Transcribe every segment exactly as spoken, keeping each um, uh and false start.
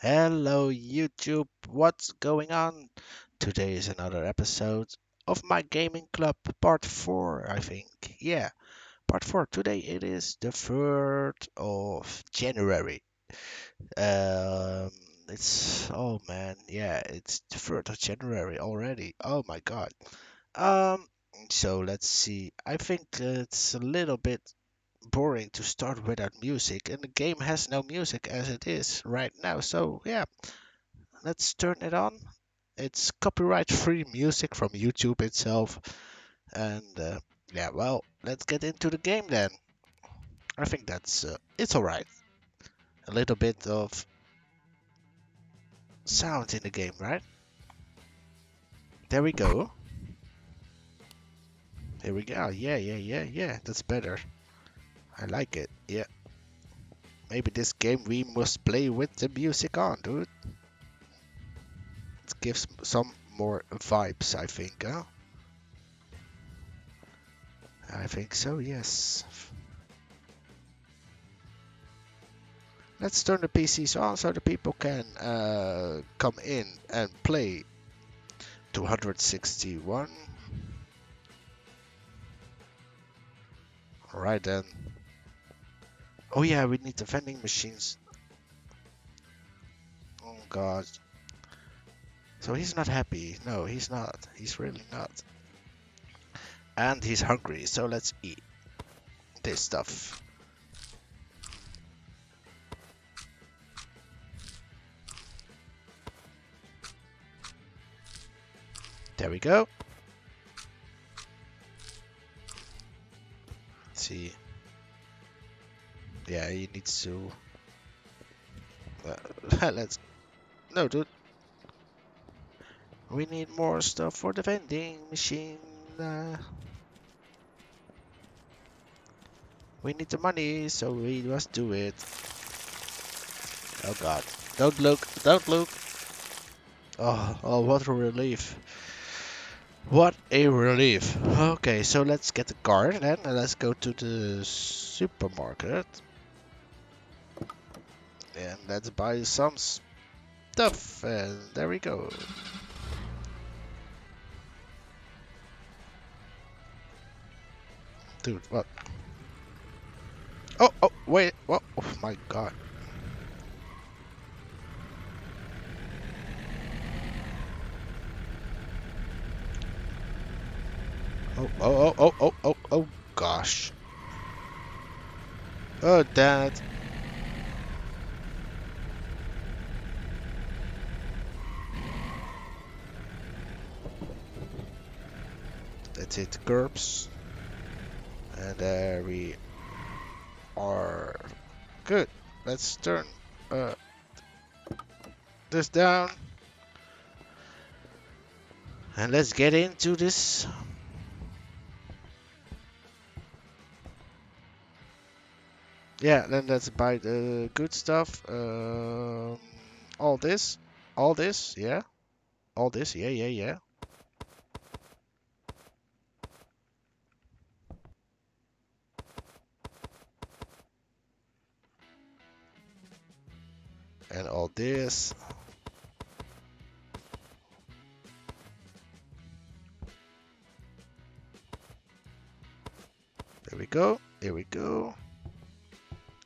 Hello YouTube, what's going on? Today is another episode of My Gaming Club part four, I think. Yeah, part four. Today it is the third of January. Um, it's, oh man, yeah, it's the third of January already. Oh my god. Um, so let's see. I think it's a little bit boring to start without music, and the game has no music as it is right now, so yeah, let's turn it on. It's copyright free music from YouTube itself, and uh, yeah, well, let's get into the game then. I think that's uh, it's alright. A little bit of sound in the game, right? There we go. Here we go. Yeah, yeah, yeah, yeah, that's better. I like it, yeah. Maybe this game we must play with the music on, dude. It gives some more vibes, I think, huh? I think so, yes. Let's turn the P Cs on so the people can uh, come in and play. two hundred sixty-one. Alright then. Oh yeah, we need the vending machines. Oh god. So he's not happy. No, he's not. He's really not. And he's hungry, so let's eat this stuff. There we go. Let's see. Yeah, he needs to... Uh, let's... No, dude. We need more stuff for the vending machine. Uh, we need the money, so we must do it. Oh god. Don't look. Don't look. Oh, oh, what a relief. What a relief. Okay, so let's get the car then. And let's go to the supermarket. And let's buy some stuff, and there we go. Dude, what? Oh, oh, wait, what? Oh my god. Oh, oh, oh, oh, oh, oh, gosh. Oh, dad. Let's hit the curbs. And there we are. Good. Let's turn uh, this down. And let's get into this. Yeah, then let's buy the good stuff. Um, all this. All this, yeah. All this, yeah, yeah, yeah. And all this. There we go. Here we go.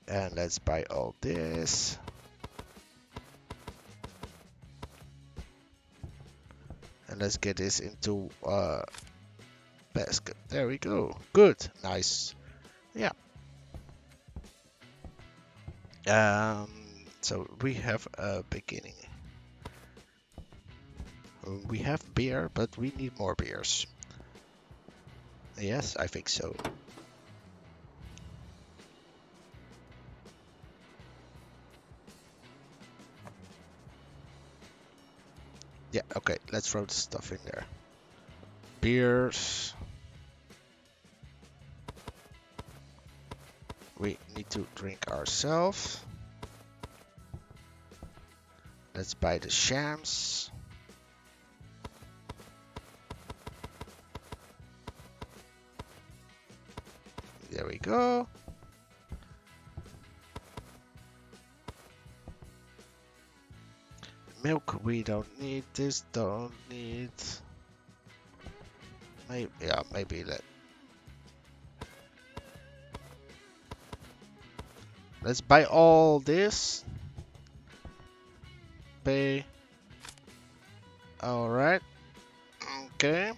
And let's buy all this. And let's get this into a uh, basket. There we go. Good. Nice. Yeah. Um. So we have a beginning. We have beer, but we need more beers. Yes, I think so. Yeah, okay, let's throw the stuff in there. Beers. We need to drink ourselves. Let's buy the shams. There we go. milk we don't need, this don't need. Maybe, yeah, maybe let. Let's buy all this. Pay. All right. Okay.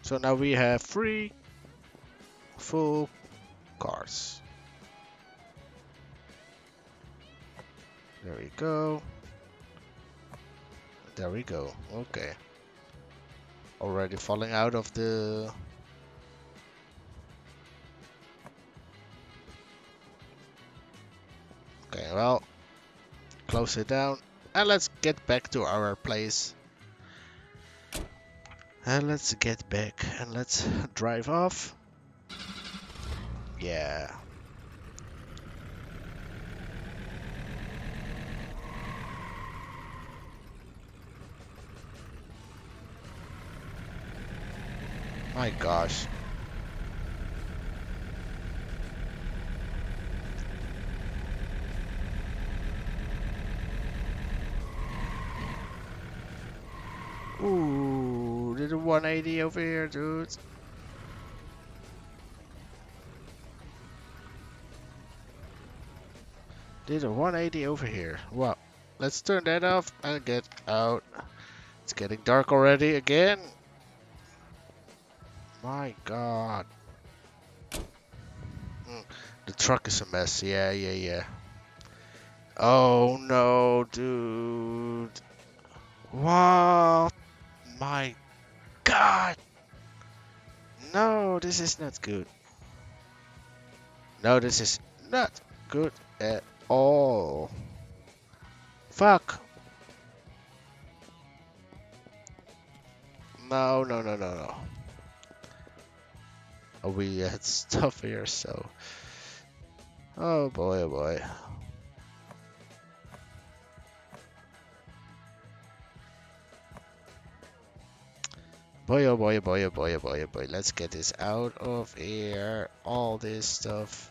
So now we have three full cars. There we go. There we go. Okay. Already falling out of the... Okay, well, close it down and let's get back to our place. And let's get back and let's drive off. Yeah. My gosh. Ooh, did a one eighty over here, dude. Did a one eighty over here. Well, let's turn that off and get out. It's getting dark already again. My God. Mm, the truck is a mess. Yeah, yeah, yeah. Oh no, dude. What? My God. No, this is not good. No, this is not good at all. Fuck. No, no, no, no, no. We had stuff here, so oh boy, oh boy. Boy, oh boy, oh boy, oh boy, oh boy, oh boy. Let's get this out of here. All this stuff.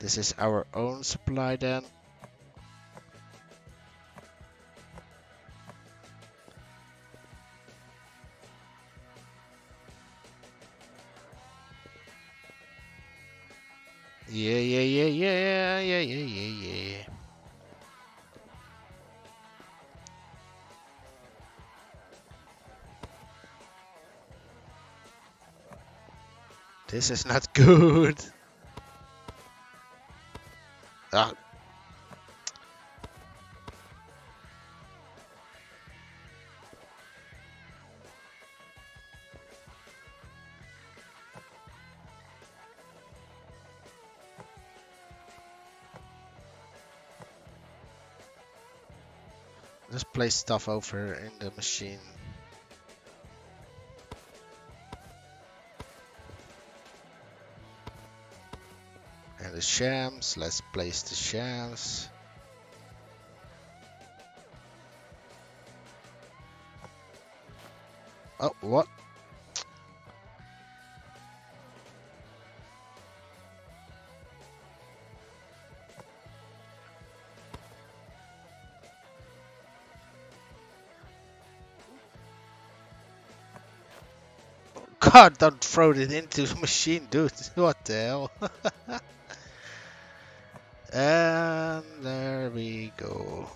This is our own supply then. Yeah, yeah, yeah, yeah, yeah, yeah, yeah, yeah. This is not good. Ah. Just place stuff over in the machine. And the shams, let's place the shams. Oh, what? God, don't throw it into the machine, dude. What the hell? And there we go.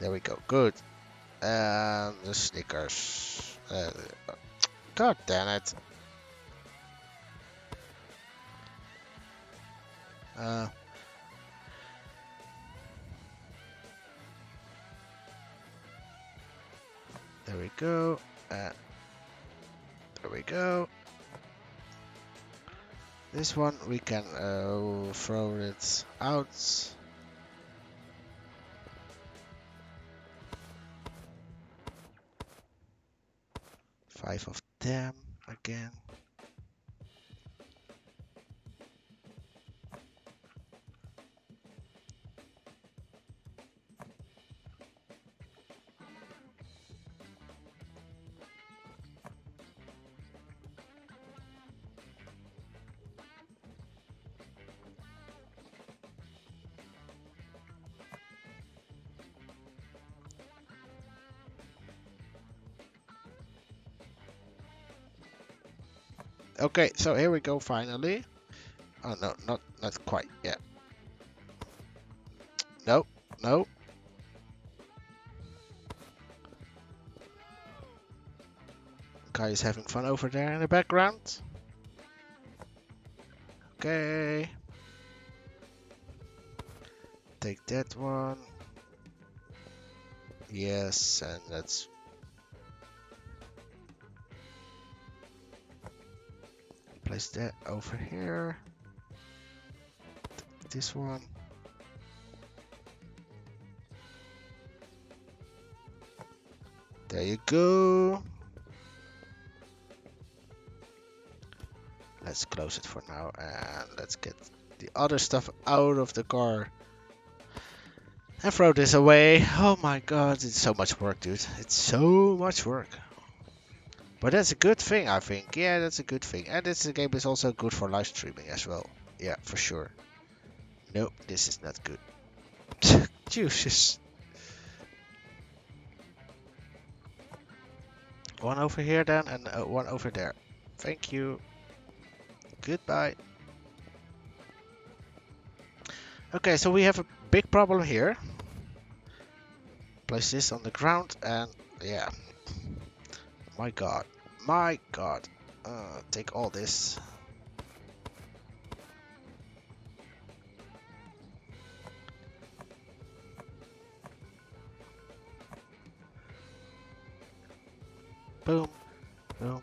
There we go. Good. And the Snickers. Uh, God damn it. Uh. There we go, and there we go. This one we can uh, throw it out. Five of them again. Okay, so here we go finally. Oh no, not not quite yet. No, no. Guy is having fun over there in the background. Okay. Take that one. Yes, and that's place that over here. Take this one. There you go. Let's close it for now and let's get the other stuff out of the car and throw this away. Oh my god, it's so much work, dude. It's so much work. But that's a good thing, I think. Yeah, that's a good thing. And this game is also good for live streaming as well. Yeah, for sure. Nope, this is not good. Jesus. One over here then and uh, one over there. Thank you. Goodbye. Okay, so we have a big problem here. Place this on the ground and yeah. My god. My god. Uh, take all this. Boom. Boom.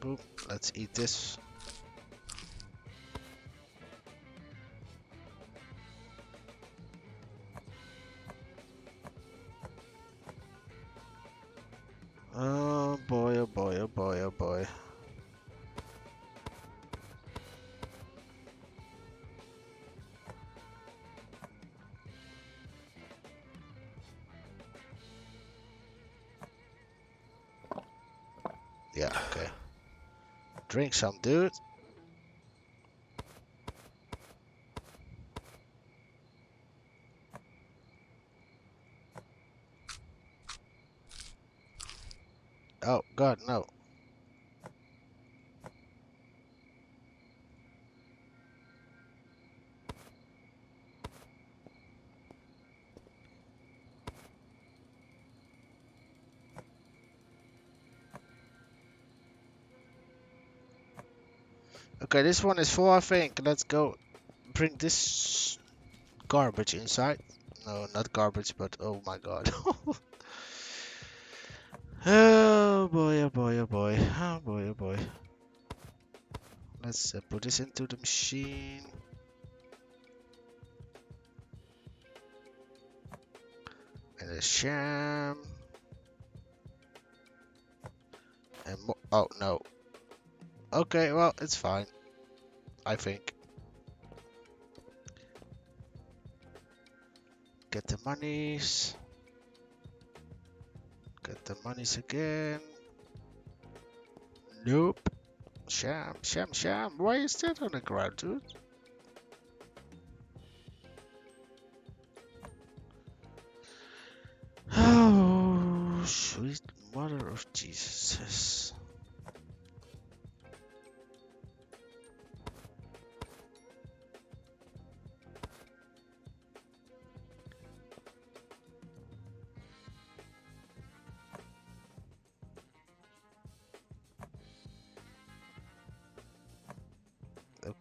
Boom. Let's eat this. Oh boy, oh boy, oh boy, oh boy. Yeah, okay. Drink some, dude. Oh god, no. Okay, this one is full, I think. Let's go bring this garbage inside. No, not garbage, but oh my god. Oh boy, oh boy, oh boy. Oh boy, oh boy. Let's uh, put this into the machine. And a sham. And more. Oh no. Okay, well, it's fine. I think. Get the monies. Get the monies again. Nope. Sham, sham, sham. Why is that on the ground, dude? Oh, sweet mother of Jesus.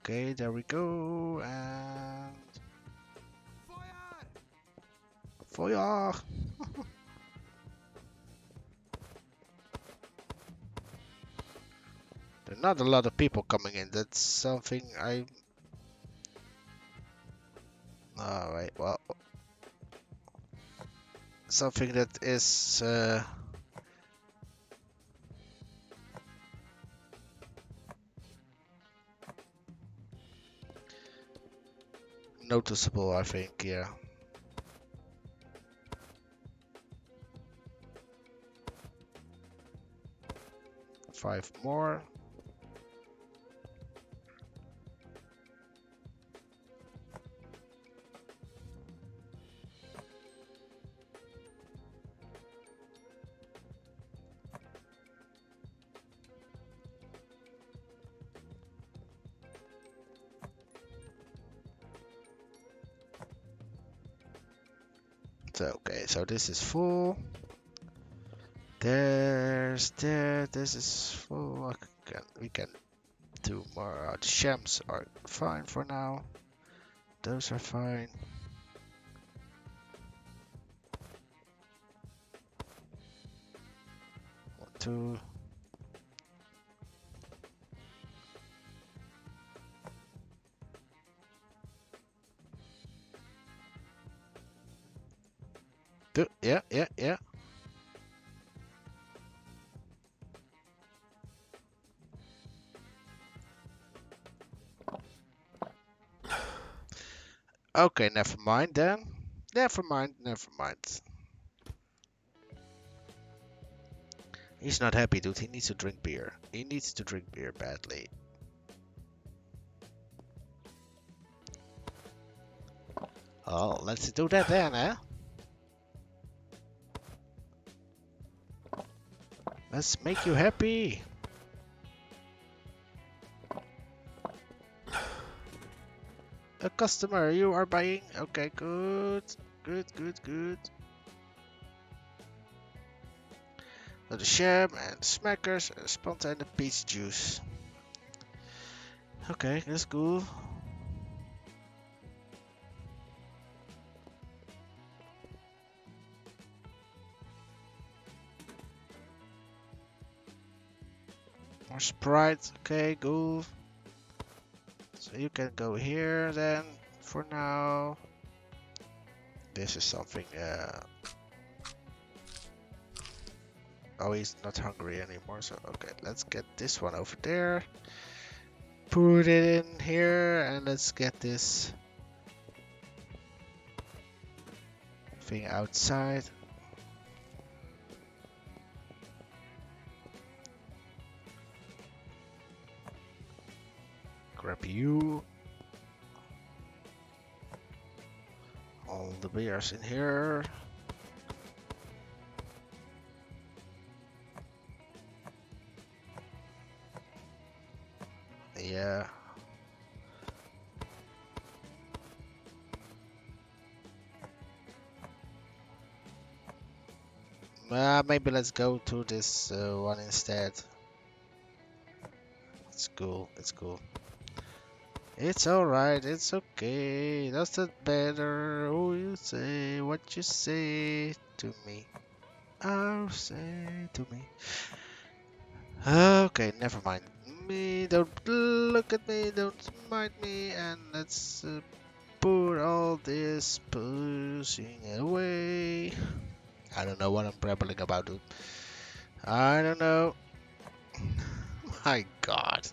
Okay, there we go, and... Feuer! Feuer! There are not a lot of people coming in, that's something I... Alright, well... Something that is... Uh... noticeable, I think, yeah. Five more. So, okay, so this is full. There's there, this is full. I can, we can do more. Uh, the shams are fine for now. Those are fine. One, two. Two. Yeah, yeah, yeah. Okay, never mind then. Never mind, never mind. He's not happy, dude. He needs to drink beer. He needs to drink beer badly. Oh, let's do that then, eh? Let's make you happy. A customer, you are buying. Okay, good, good, good, good. So the sham and Smackers, and Sponta and the peach juice. Okay, that's cool. More Sprite. Okay, cool. So you can go here then, for now. This is something, uh... oh, he's not hungry anymore, so okay, let's get this one over there. Put it in here, and let's get this thing outside. Grab you. All the beers in here. Yeah. Uh, maybe let's go to this uh, one instead. It's cool. It's cool. It's alright, it's okay, doesn't matter who you say, what you say to me, I'll say to me. Okay, never mind me, don't look at me, don't mind me, and let's uh, put all this pushing away. I don't know what I'm rambling about, dude. I don't know. My god.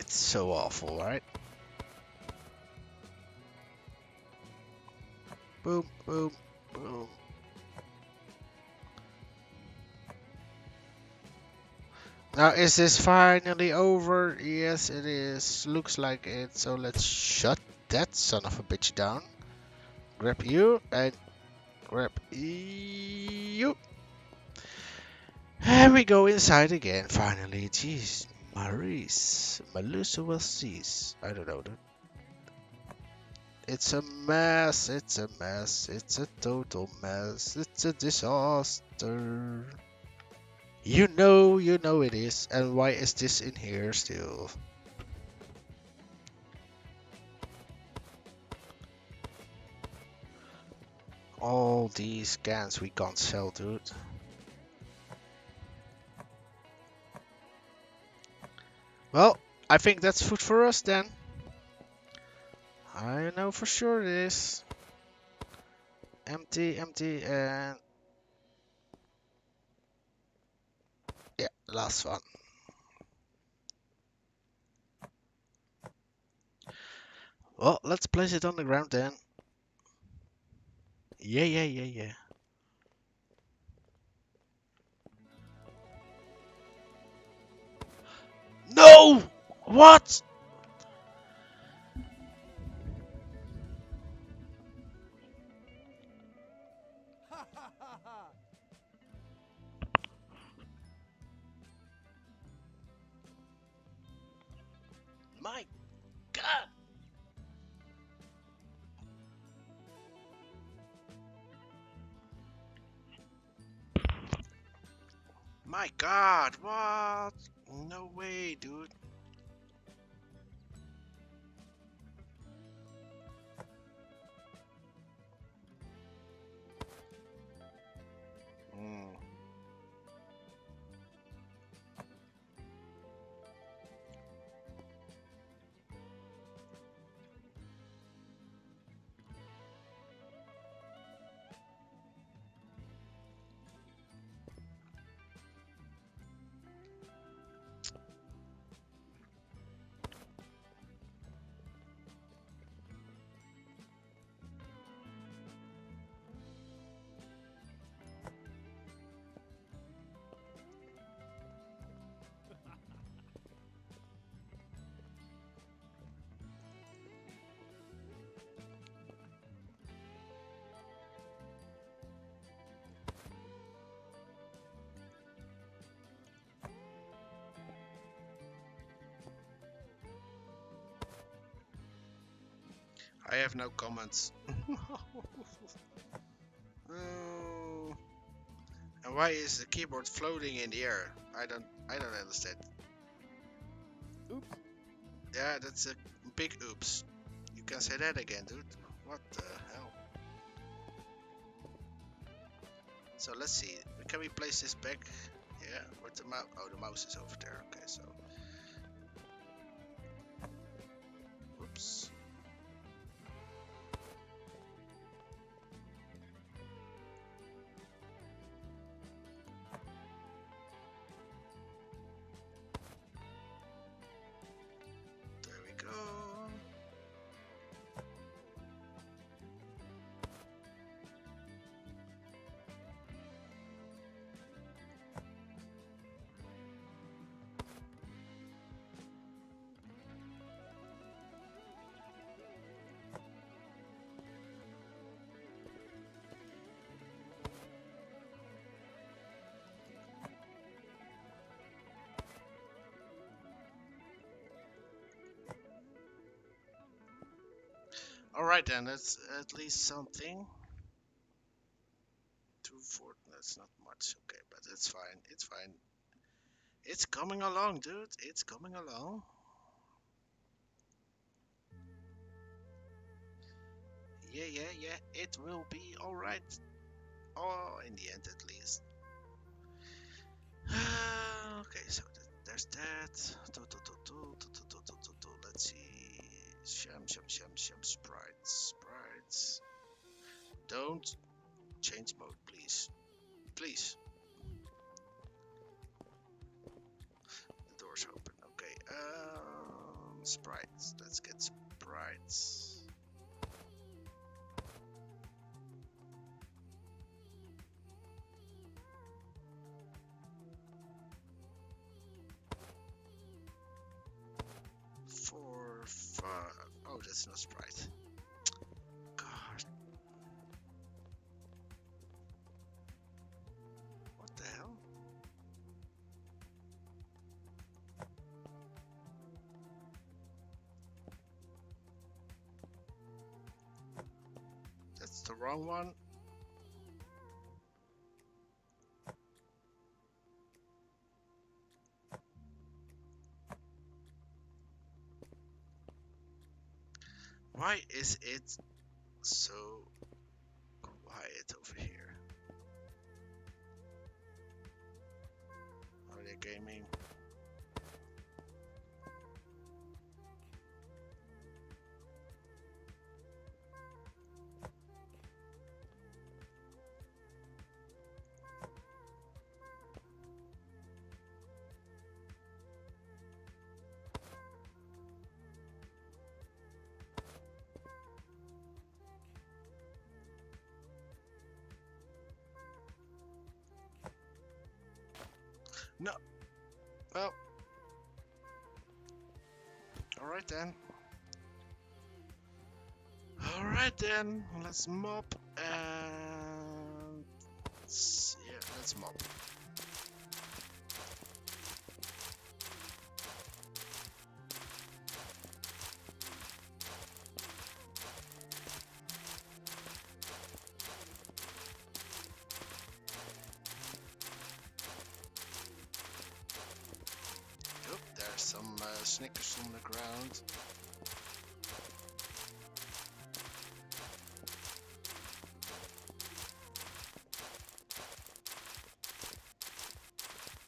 It's so awful, right? Boom, boom, boom. Now is this finally over? Yes, it is. Looks like it. So let's shut that son of a bitch down. Grab you and grab you. And we go inside again, finally. Jeez. Maurice, Melusa will cease. I don't know. Dude. It's a mess. It's a mess. It's a total mess. It's a disaster. You know, you know it is. And why is this in here still? All these cans we can't sell, dude. Well, I think that's food for us then. I know for sure it is. Empty, empty, and... yeah, last one. Well, let's place it on the ground then. Yeah, yeah, yeah, yeah. No! What? My God! My God, what? No way, dude. Mm. I have no comments. Oh. And why is the keyboard floating in the air? I don't, I don't understand. Oops. Yeah, that's a big oops. You can say that again, dude. What the hell? So let's see. Can we place this back? Yeah, with the mouse. Oh, the mouse is over there. Okay, so. Oops. Alright then, that's at least something. two four, that's not much, okay, but it's fine, it's fine. It's coming along, dude, it's coming along. Yeah, yeah, yeah, it will be alright. Oh, in the end at least. Okay, so th there's that. Let's see. Sham, sham, sham, sham, sprites, sprites. Don't change mode, please. Please. The door's open. Okay. Um, sprites. Let's get sprites. Oh, that's not Sprite. God. What the hell? That's the wrong one. Why is it so quiet over here? Are they gaming? No. Well. Alright then. Alright then. Let's mob and... Yeah, let's mob. Snickers on the ground.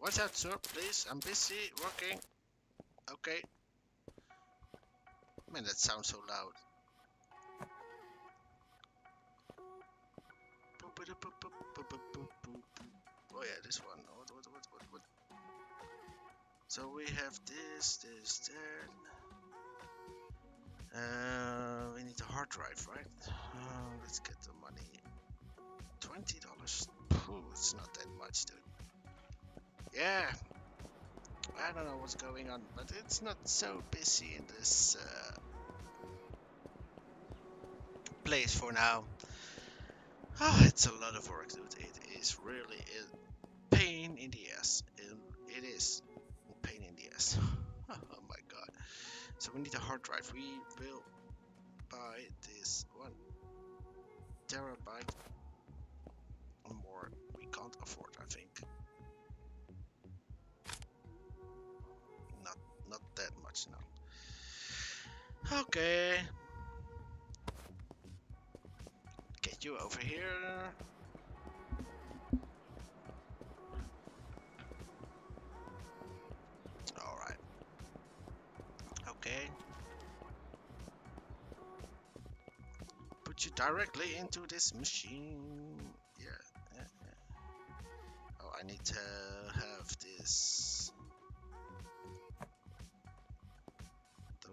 Watch out, sir, please. I'm busy working. Okay. Man, that sounds so loud. Oh yeah, this one. What, what, what, what, what? So we have this, this, that. Uh, we need a hard drive, right? Oh, let's get the money. twenty dollars. Pooh, it's not that much, dude. Yeah, I don't know what's going on, but it's not so busy in this uh, place for now. Oh, it's a lot of work, dude. It is really a pain in the ass. It is a pain in the ass. Oh my god. So we need a hard drive. We will buy this one terabyte or more. We can't afford, I think. Not that much now. Okay. Get you over here. Alright. Okay. Put you directly into this machine. Yeah. yeah, yeah. Oh, I need to have this.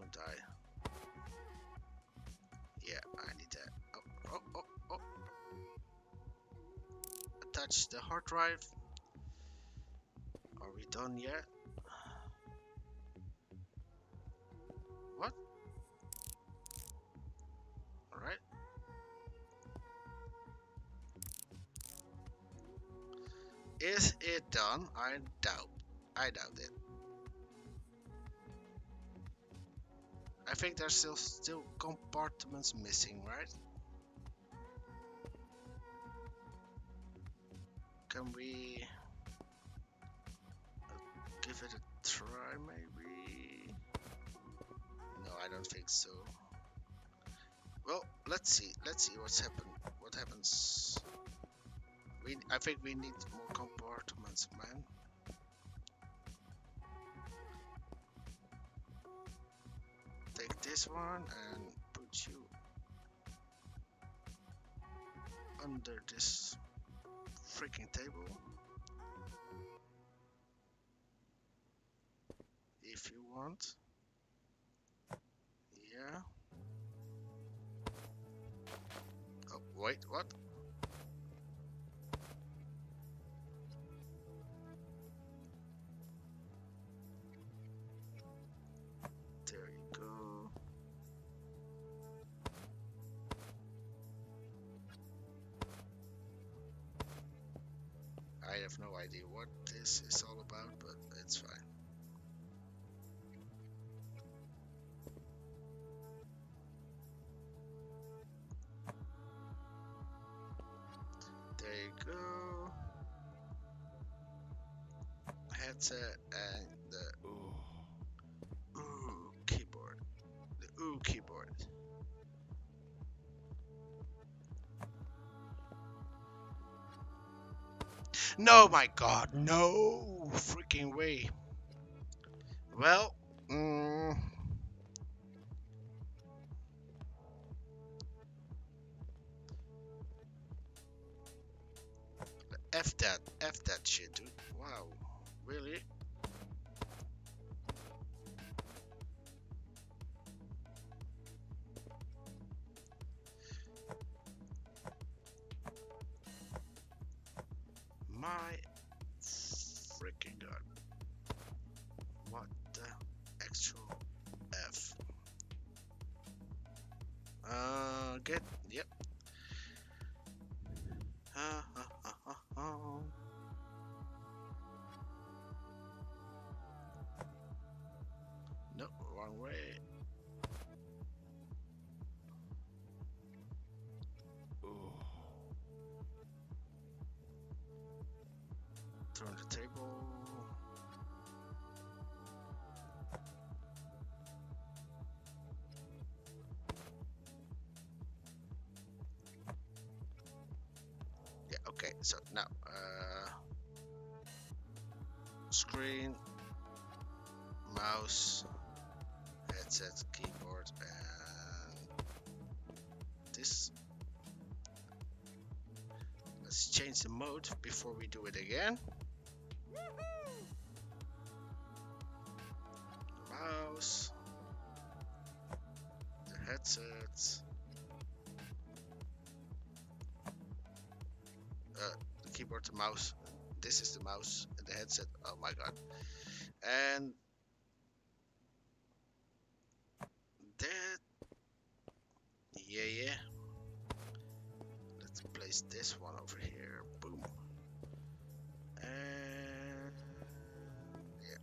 Die. Yeah, I need that. Oh, oh, oh, oh. Attach the hard drive. Are we done yet? What? Alright. Is it done? I doubt. I doubt it. I think there's still still compartments missing, right? Can we give it a try, maybe? No, I don't think so. Well, let's see. Let's see what's happened. What happens? We, I think we need more compartments, man. Take this one and put you under this freaking table. If you want. Yeah. Oh, wait, what? I have no idea what this is all about, but it's fine. There you go. Headset and the ooh, ooh keyboard. The ooh keyboard. No, my god, no freaking way. Well, mm, F that, F that shit, dude. Wow, really? My freaking god. What the actual F? Uh, get, yep. Uh, uh, uh, uh, uh. No, wrong way. Turn the table. so now uh, screen, mouse, headset, keyboard, and this. Let's change the mode before we do it again. The mouse, the headset, uh, the keyboard, the mouse. This is the mouse and the headset. Oh my god! And that, yeah, yeah. Let's place this one over here. Boom. And yeah,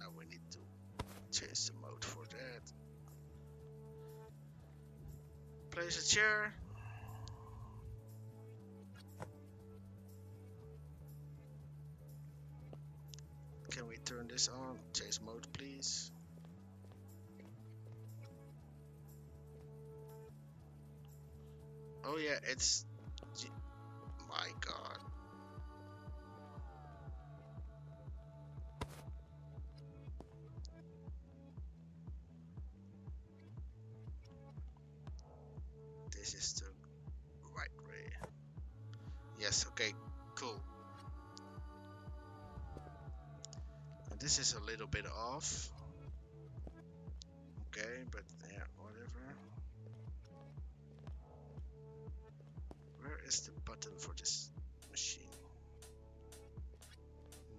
now we need to change the mode for that. Place a chair. Can we turn this on? Change mode, please. Oh yeah, it's... my god. This is the right way. Yes, okay, cool. And this is a little bit off. Okay, but yeah, whatever. Where is the button for this machine?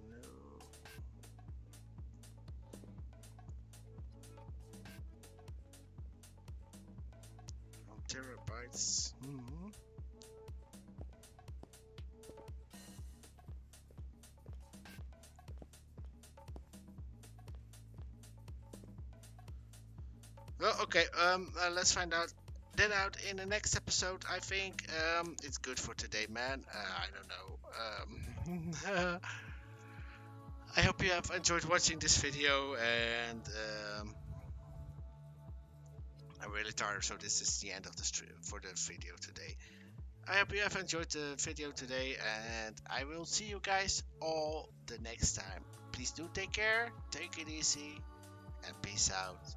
No. On terabytes. Mm-hmm. Well, okay. Um, uh, let's find out. That out in the next episode, I think. Um, it's good for today, man. Uh, I don't know. Um, I hope you have enjoyed watching this video, and um, I'm really tired, so this is the end of the stream for the video today. I hope you have enjoyed the video today, and I will see you guys all the next time. Please do take care, take it easy, and peace out.